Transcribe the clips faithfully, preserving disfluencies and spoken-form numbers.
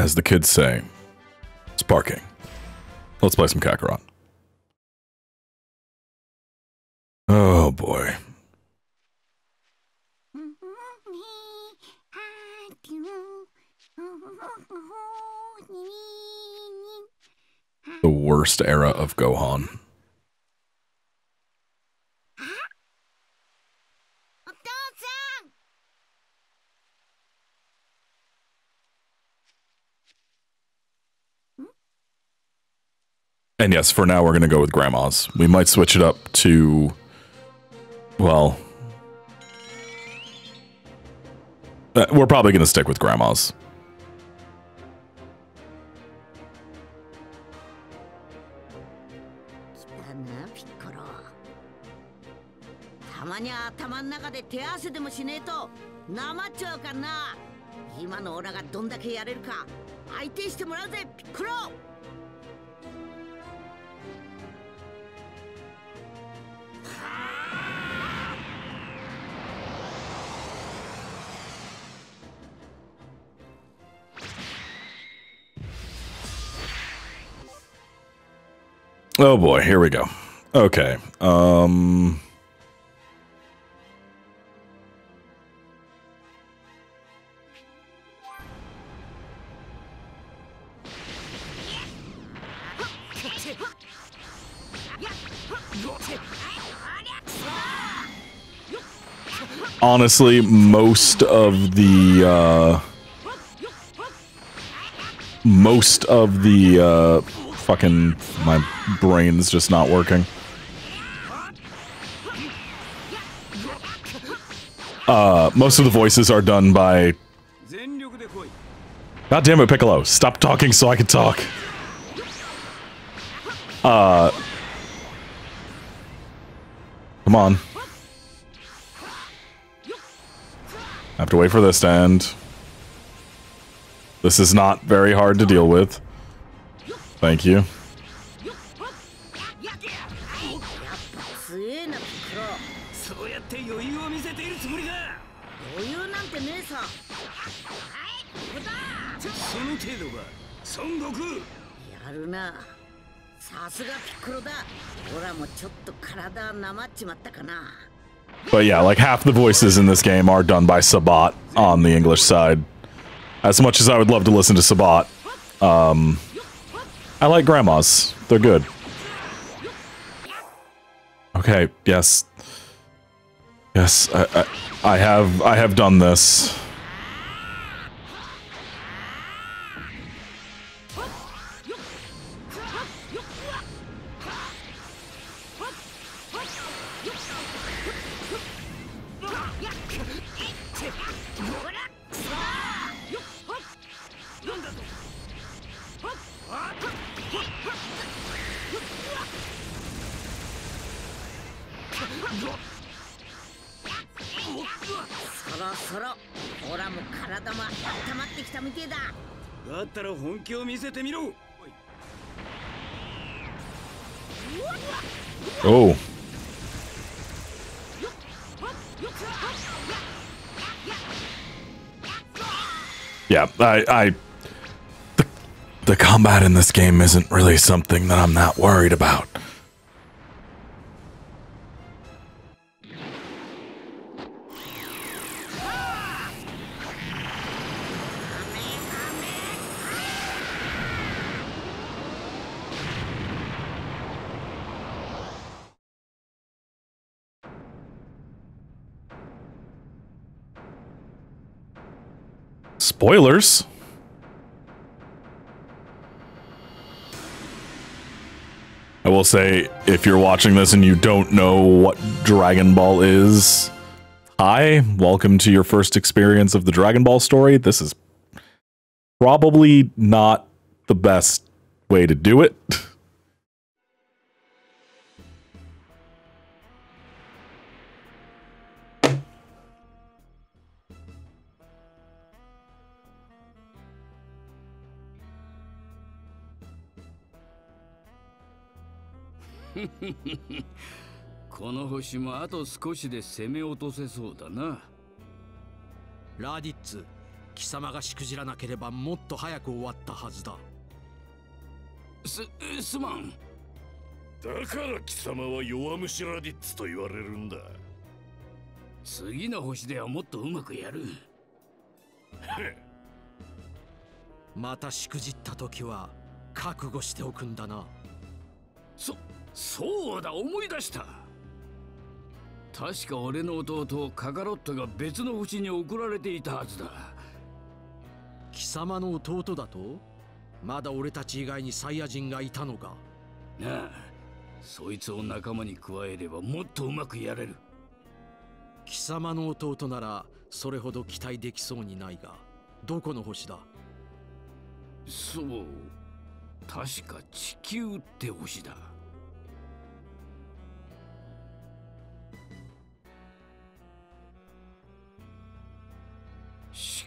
as the kids say, sparking. Let's play some Kakarot. Oh boy. The worst era of Gohan. And yes, for now we're going to go with grandmas. We might switch it up to, well, uh, we're probably going to stick with grandmas. Oh boy, here we go. Okay. Um... Honestly, most of the, uh... Most of the, uh... fucking... my brain's just not working. Uh, most of the voices are done by... God damn it, Piccolo. Stop talking so I can talk. Uh... Come on. I have to wait for this to end. This is not very hard to deal with. Thank you. But yeah, like half the voices in this game are done by Sabat on the English side. As much as I would love to listen to Sabat, um, I like grandmas. They're good. Okay, yes. Yes, I, I, I have, I have done this. Oh. Yeah, I, I the, the combat in this game isn't really something that I'm that worried about. Spoilers. I will say, if you're watching this and you don't know what Dragon Ball is, hi, welcome to your first experience of the Dragon Ball story. This is probably not the best way to do it. 貴様がしくじらなければもっと早く終わったはずだ。す、すまん。だから貴様は弱虫ラディッツと言われるんだ。次の星ではもっとうまくやる。またしくじった時は覚悟しておくんだな。そ、そうだ、思い出した。確か俺の弟カカロットが別の星に送られていたはずだ。貴様の弟だと？まだ俺たち以外にサイヤ人がいたのか。なあ、そいつを仲間に加えればもっとうまくやれる。貴様の弟ならそれほど期待できそうにないが、どこの星だ？そう、確か地球って星だ。し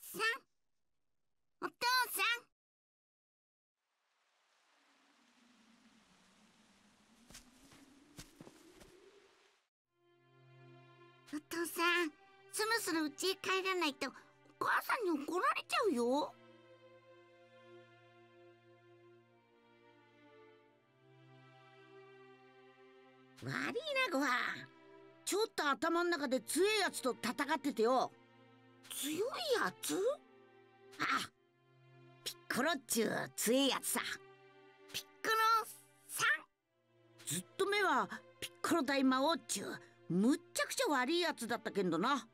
さん、お父さん。お父さん、そろそろうちへ帰らないとお母さんに怒られちゃうよ。悪いな、ゴハン。ちょっと頭の中で強いやつと戦っててよ。強いやつ？ああ、ピッコロっちゅう強いやつさ。ピッコロさん。ずっと目はピッコロ大魔王っちゅうむっちゃくちゃ悪いやつだったけんどな。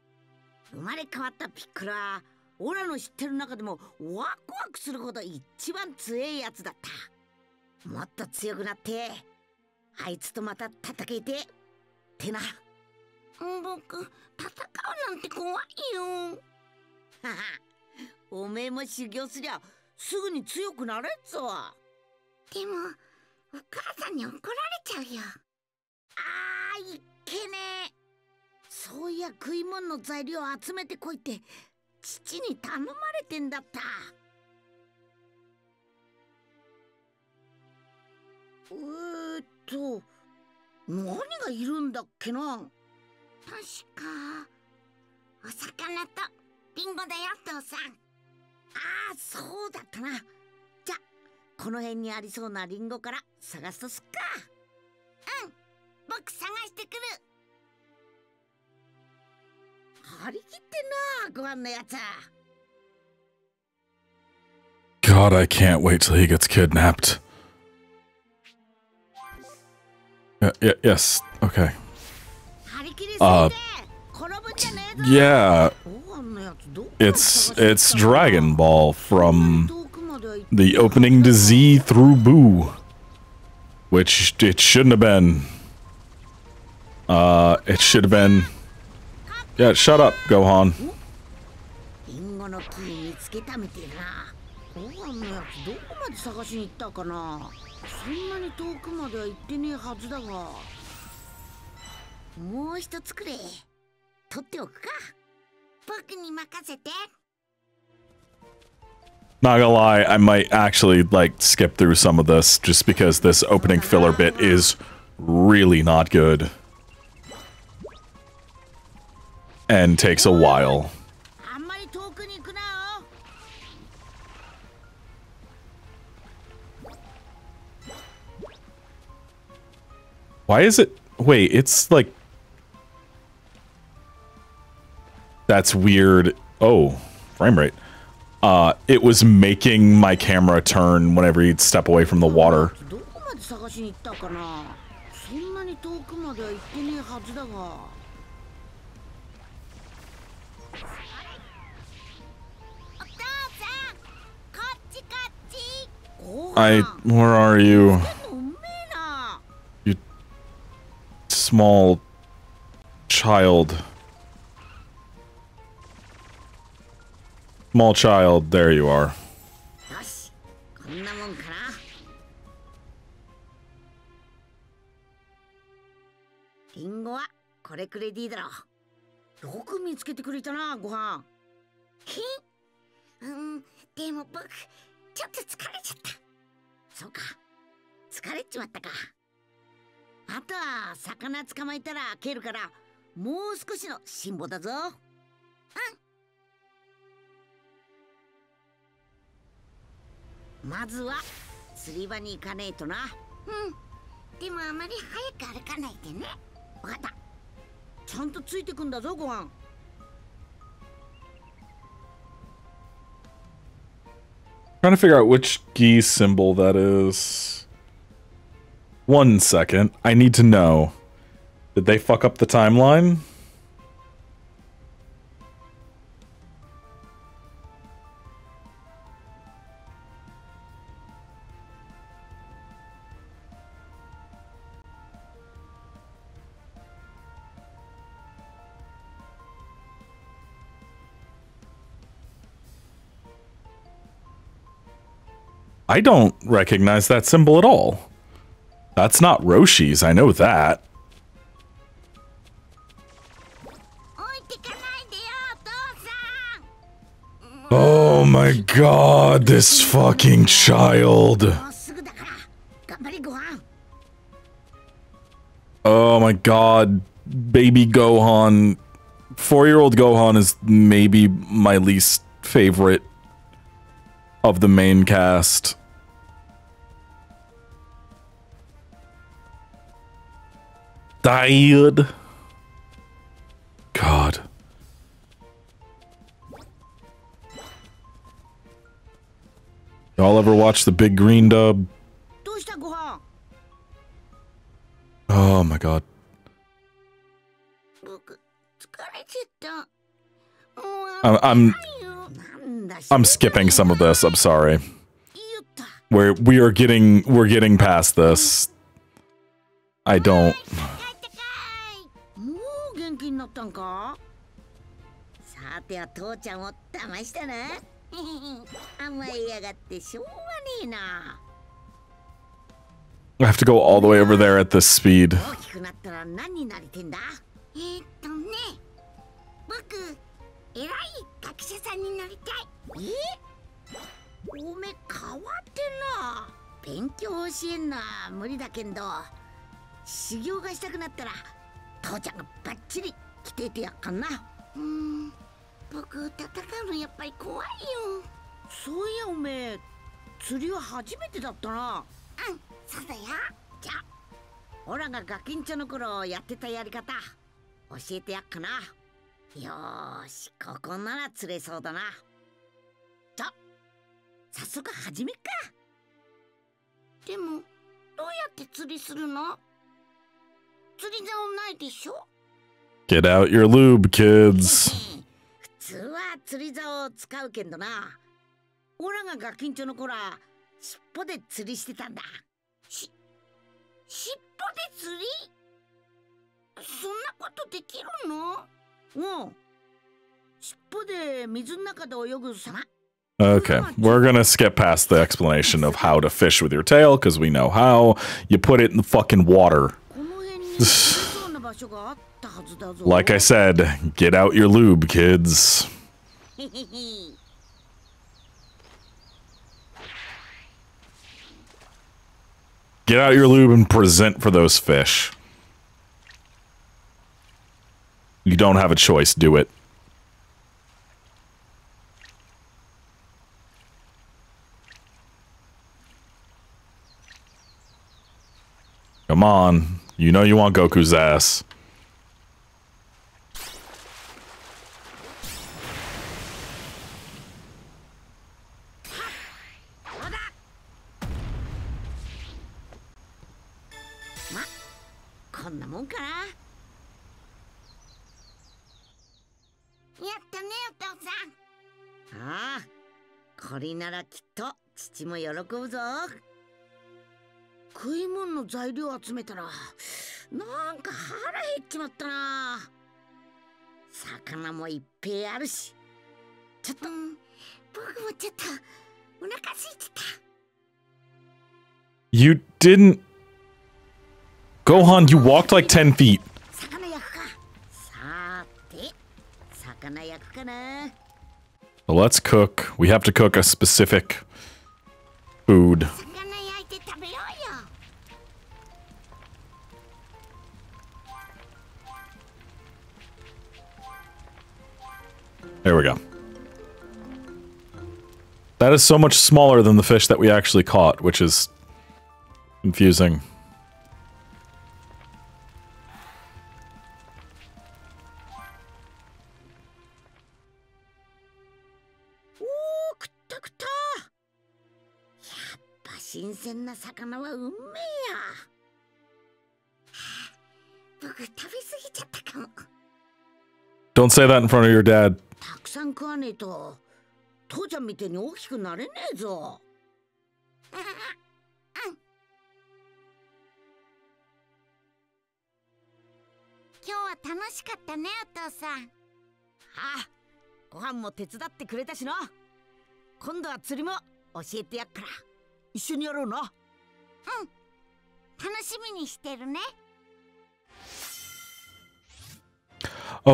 生まれ変わったピッコロはオラの知ってる中でもワクワクするほど一番強いやつだった。もっと強くなってあいつとまた戦えてってな。僕、戦うなんて怖いよ。ははおめえも修行すりゃすぐに強くなれっぞ。でもお母さんに怒られちゃうよ。あー、いっけねえ。そういや食い物の材料を集めてこいって父に頼まれてんだった。えっと何がいるんだっけな。確かお魚とリンゴだよ、父さん。ああ、そうだったな。じゃこの辺にありそうなリンゴから探すとすっか。うん、僕探してくる。張り切ってんな、ご飯のやつ。 God, I can't wait till he gets kidnapped. Yeah, yeah, yes, okay. Uh, yeah, it's it's Dragon Ball from the opening to Z through Boo, which it shouldn't have been. Uh, it should have been. Yeah, shut up, Gohan. Not gonna lie, I might actually like skip through some of this just because this opening filler bit is really not good and takes a while. Why is it? Wait, it's like. That's weird. Oh, frame rate. Uh, it was making my camera turn whenever you'd step away from the water. I. Where are you? You small child. Small child, there you are. これくれでいいだろう。よく見つけてくれたな、ごはん。へうん、でも僕、ちょっと疲れちゃった。そうか、疲れちまったか。あとは、魚捕まえたら蹴るから、もう少しの辛抱だぞ。うん。まずは、釣り場に行かねえとな。うん。でもあまり早く歩かないでね。わかった。ちゃんとついてくんだぞ、ごはん。Trying to figure out which Gi symbol that is. One second. I need to know. Did they fuck up the timeline? I don't recognize that symbol at all. That's not Roshi's, I know that. Oh my god, this fucking child. Oh my god, baby Gohan. Four-year-old Gohan is maybe my least favorite of the main cast. Died. God. Y'all ever watch the Big Green Dub? Oh my god. I'm, I'm I'm skipping some of this. I'm sorry. We're we are getting we're getting past this. I don't. I have to go all the way over there at this speed.え、 よし、 Get out your lube, kids. Okay, we're gonna skip past the explanation of how to fish with your tail, because we know how. You put it in the fucking water. Like I said, get out your lube, kids. Get out your lube and present for those fish. You don't have a choice, do it. Come on. You know you want Goku's ass. You didn't... Gohan, you walked like ten feet. Well, let's cook. We have to cook a specific food. There we go. That is so much smaller than the fish that we actually caught, which is confusing. Don't say that in front of your dad. Oh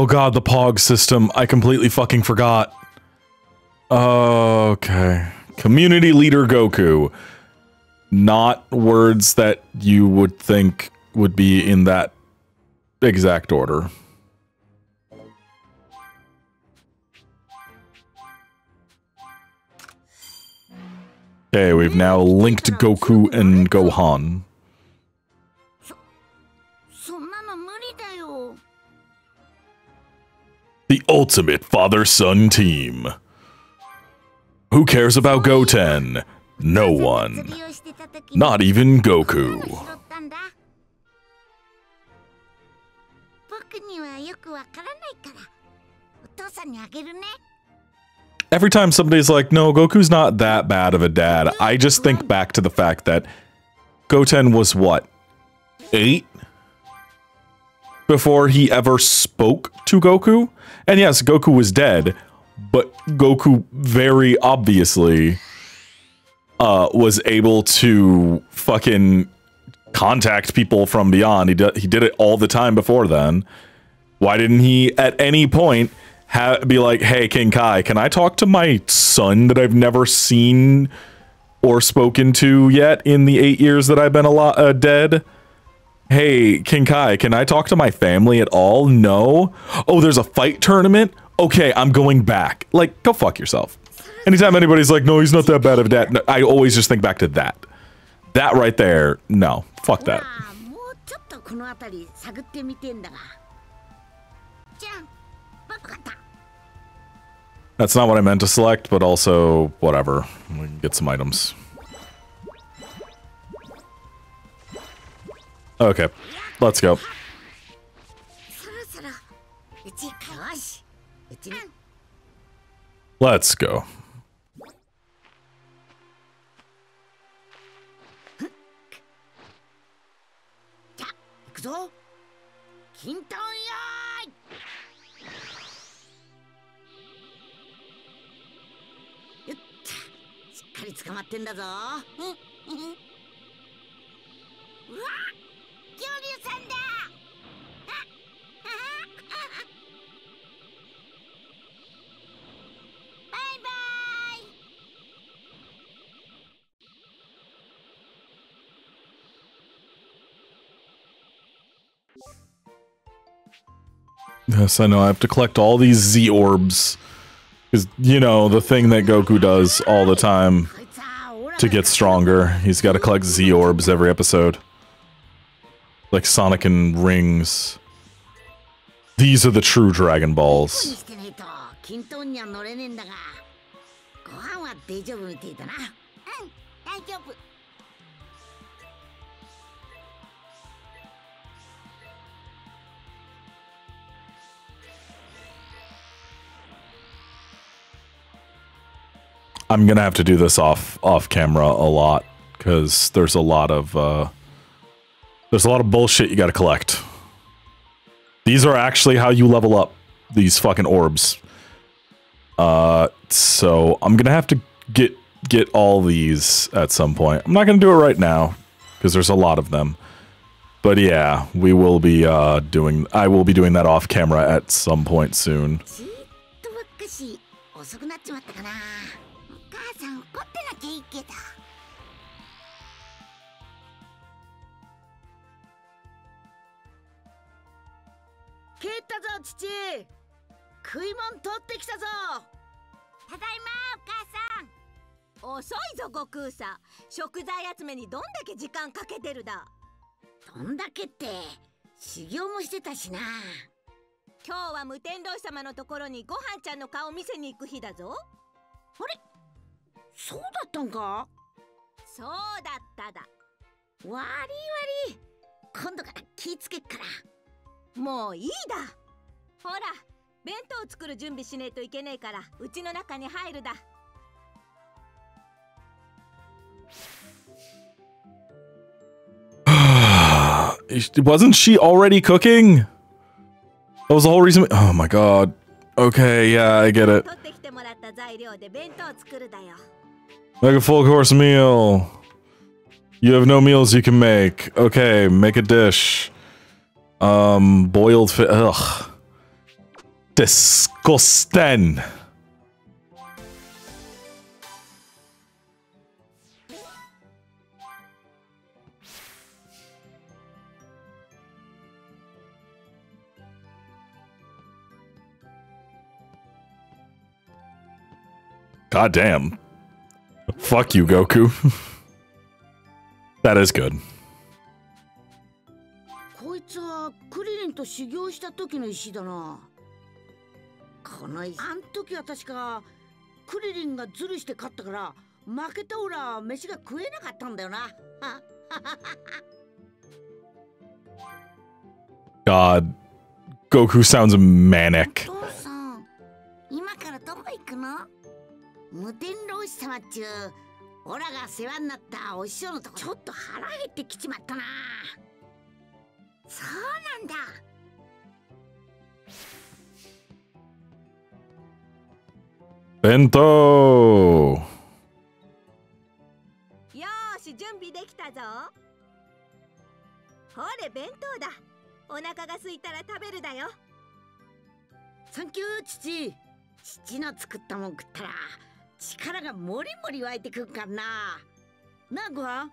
god, the P O G system. I completely fucking forgot. Okay. Community leader Goku. Not words that you would think would be in that exact order. Okay, we've now linked Goku and Gohan. The ultimate father-son team. Who cares about Goten? No one. Not even Goku. Every time somebody's like, no, Goku's not that bad of a dad, I just think back to the fact that Goten was, what, eight? Before he ever spoke to Goku? And yes, Goku was dead, but Goku very obviously uh, was able to fucking contact people from beyond. He, d he did it all the time before then. Why didn't he at any point ha be like, hey, King Kai, can I talk to my son that I've never seen or spoken to yet in the eight years that I've been a lot uh, dead? Hey, King Kai, can I talk to my family at all? No. Oh, there's a fight tournament? Okay, I'm going back. Like, go fuck yourself. Anytime anybody's like, no, he's not that bad of a dad, no, I always just think back to that. That right there, no. Fuck that. That's not what I meant to select, but also, whatever. We can get some items. Okay, let's go. Let's go. Yes, I know. I have to collect all these Z-Orbs. Because, you know, the thing that Goku does all the time to get stronger. He's got to collect Z-Orbs every episode. Like Sonic and Rings. These are the true Dragon Balls. I'm gonna have to do this off off camera a lot, because there's a lot of uh, there's a lot of bullshit you gotta collect. These are actually how you level up these fucking orbs. Uh, so I'm gonna have to get get all these at some point. I'm not gonna do it right now because there's a lot of them. But yeah, we will be uh, doing. I will be doing that off camera at some point soon. Wasn't she already cooking? That was the whole reason. Oh my god. Okay, yeah, I get it. Make a full course meal. You have no meals you can make. Okay, make a dish. Um, boiled fish. Ugh. Disgusting. God damn. Fuck you, Goku. That is good. God. Goku sounds manic. Bento. Thank you, Chichi. Chichi no tsukutta mon kuttara. 力がもりもり湧いてくるからな。なあ、ごはん。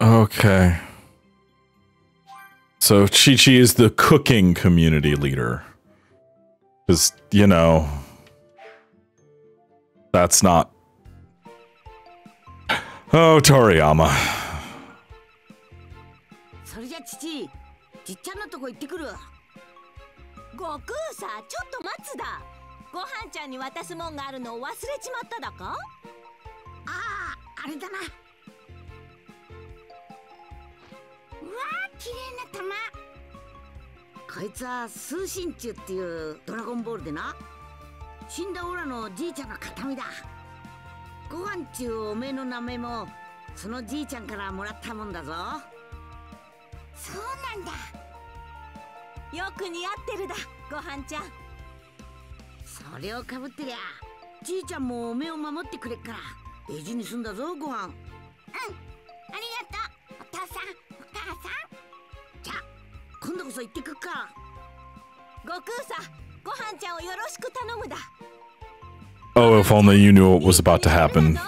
うん。Okay. So Chi-Chi is the cooking community leader. Because, you know, that's not. Oh, Toriyama. それじゃ、父。 ちっちゃなとこ行ってくる。悟空さ、ちょっと待つだ。ご飯ちゃんに渡すもんがあるのを忘れちまっただか？ああ、あれだな。うわあ、綺麗な玉。こいつは通信中っていうドラゴンボールでな。死んだオラのじいちゃんの形見だ。ご飯中おめえの名前もそのじいちゃんからもらったもんだぞ。 そうなんだ。よく似合ってるだ、ごはんちゃん。それをかぶってりゃ、じいちゃんもおめを守ってくれっから、大事にすんだぞ、ごはん。うん、ありがとう、お父さん、お母さん。じゃ、今度こそ行ってくっか。悟空さ、ごはんちゃんをよろしく頼むだ。Oh, if only you knew what was about to happen.